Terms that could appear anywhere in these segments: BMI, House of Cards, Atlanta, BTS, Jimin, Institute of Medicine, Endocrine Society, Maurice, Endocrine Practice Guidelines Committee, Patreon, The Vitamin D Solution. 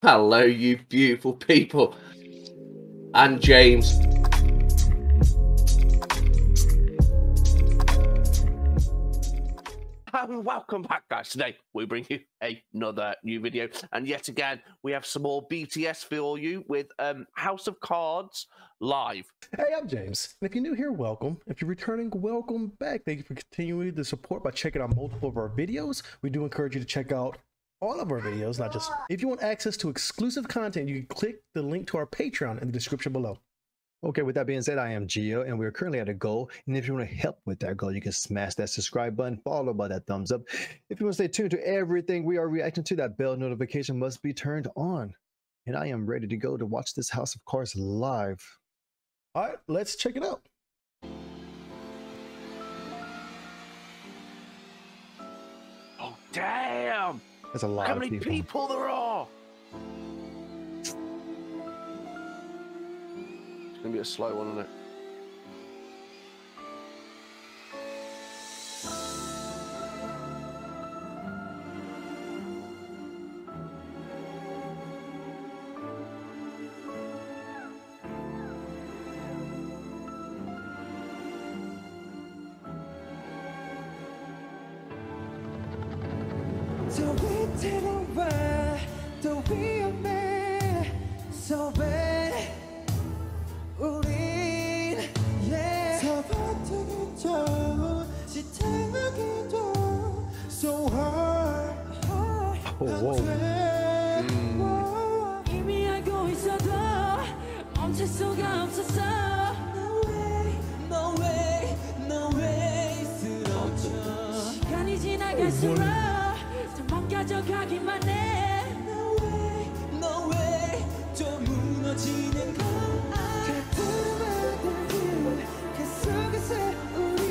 Hello, you beautiful people. And James. And welcome back, guys. Today we bring you another new video, and yet again we have some more BTS for you with House of Cards live. Hey, I'm James, and if you're new here, welcome. If you're returning, welcome back. Thank you for continuing the support by checking out multiple of our videos. We do encourage you to check out all of our videos, not just if you want access to exclusive content, you can click the link to our Patreon in the description below. Okay, with that being said, I am Gio, and we're currently at a goal. And if you want to help with that goal, you can smash that subscribe button, followed by that thumbs up. If you want to stay tuned to everything we are reacting to, that bell notification must be turned on. And I am ready to go to watch this House of Cards live. All right, let's check it out. Oh, damn! That's a lot. How many people there are? It's gonna be a slow one, isn't it? So we didn't ride, though we are mad, so bad, 우린, yeah. So hard, oh, whoa. No way. No way, no way, 좀 무너지는 건 가끔은 길, 그 속에서 우린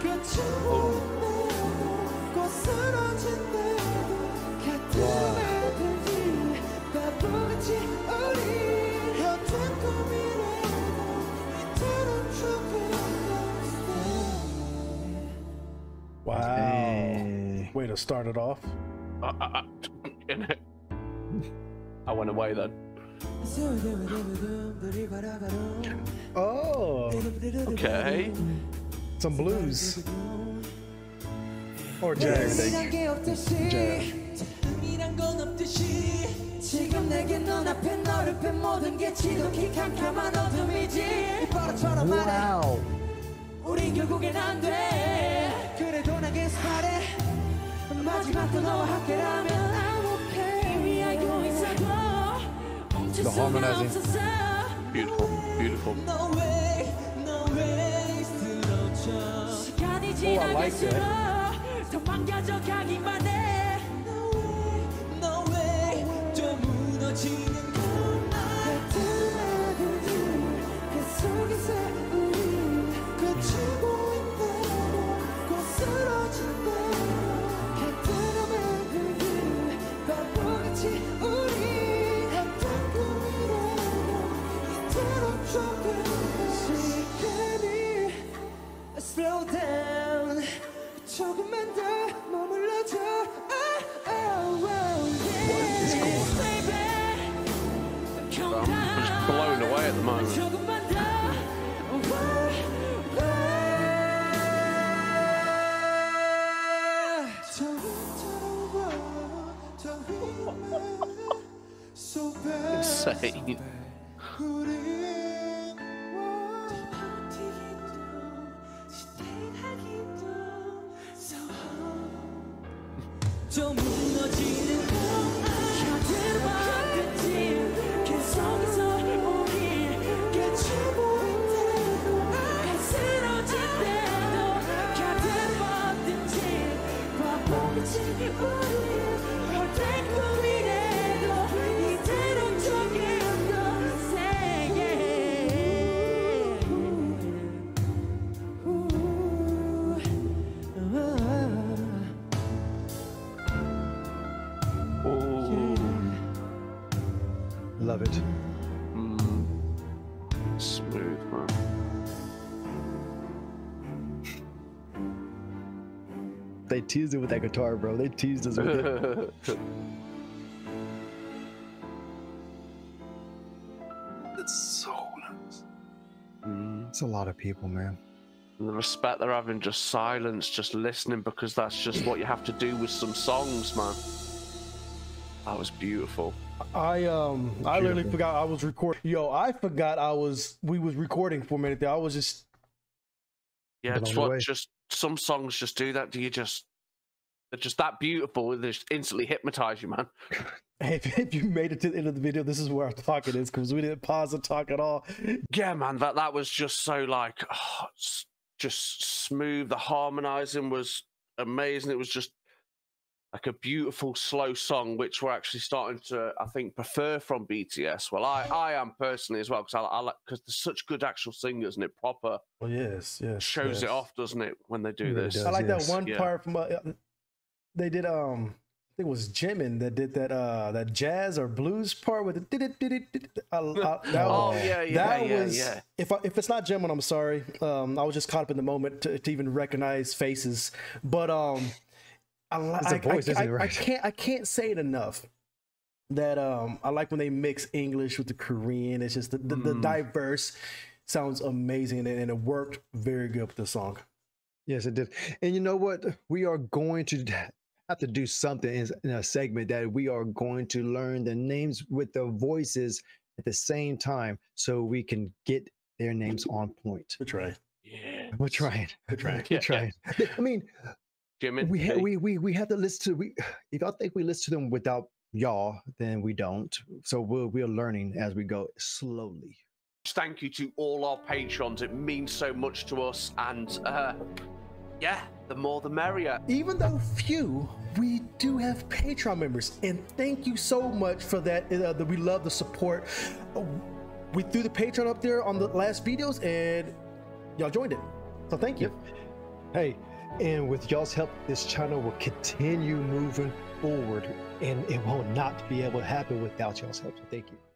거침없는 곧 쓰러진다고 가끔은 길, 바보같이 우린 어떤 꿈이라도 이토록 추억했던 Wow, way to start it off. I went away then. Oh, okay. Some blues or jazz. Wow. The harmonizing. Beautiful, beautiful. Oh, I like that. Slow down, 조금만 더 머물러줘. I'm just blown away at the moment. Insane. Love it. Smooth, man. They teased it with that guitar, bro. They teased us with it. That's so nice. It's a lot of people, man. And the respect they're having, just silence, just listening, because that's just what you have to do with some songs, man. That was beautiful. I literally forgot I was recording. Yo, I forgot we was recording for a minute there. I was just. Yeah, it's what just some songs just do that. Do you just? They're just that beautiful. They just instantly hypnotize you, man. If you made it to the end of the video, this is where our talk it is, because we didn't pause the talk at all. Yeah, man, that was just so like, oh, just smooth. The harmonizing was amazing. It was just like a beautiful slow song, which we're actually starting to, I think, prefer from BTS. Well, I am personally as well, because I like, because they're such good actual singers, and it proper. Well, yes, shows it off, doesn't it, when they do this? Does, I like that one part from they did I think it was Jimin that did that that jazz or blues part with it. Yeah. If it's not Jimin, I'm sorry. I was just caught up in the moment to even recognize faces. But I can't say it enough that I like when they mix English with the Korean. It's just the diverse sounds amazing, and it worked very good with the song. Yes, it did. And you know what? We are going to have to do something in a segment that we are going to learn the names with the voices at the same time, so we can get their names on point. We're trying. Yeah. We're trying. We're trying. We're trying. I mean, Jimin, we have to listen to. If I think we listen to them without y'all, then we don't. So we're learning as we go slowly. Thank you to all our patrons. It means so much to us, and yeah, the more the merrier. Even though few, we do have Patreon members, and thank you so much for that. We love the support. We threw the Patreon up there on the last videos, and y'all joined it, so thank you. Hey, and with y'all's help, this channel will continue moving forward, and it will not be able to happen without y'all's help, so thank you.